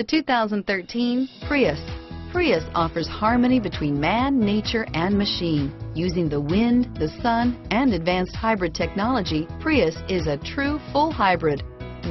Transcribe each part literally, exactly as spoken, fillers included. The two thousand thirteen Prius. Prius offers harmony between man, nature, and machine. Using the wind, the sun, and advanced hybrid technology, Prius is a true full hybrid.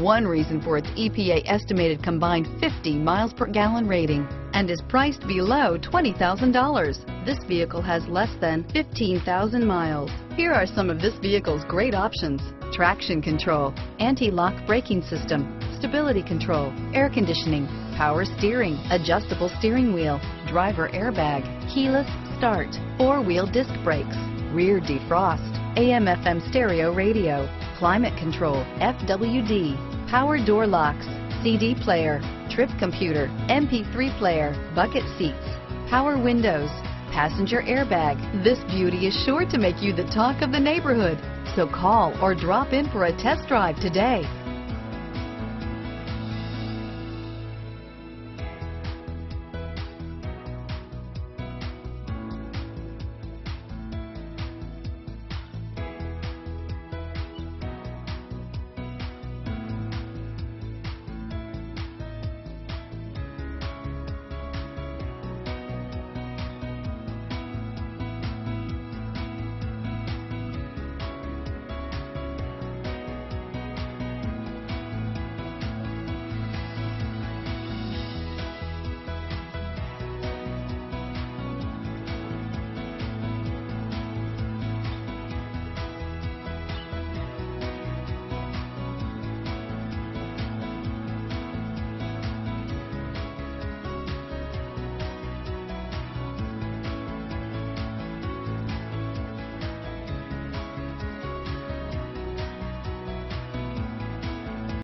One reason for its E P A estimated combined fifty miles per gallon rating, and is priced below twenty thousand dollars. This vehicle has less than fifteen thousand miles. Here are some of this vehicle's great options: traction control, anti-lock braking system, stability control, air conditioning, power steering, adjustable steering wheel, driver airbag, keyless start, four-wheel disc brakes, rear defrost, A M F M stereo radio, climate control, F W D, power door locks, C D player, trip computer, M P three player, bucket seats, power windows, passenger airbag. This beauty is sure to make you the talk of the neighborhood. So call or drop in for a test drive today.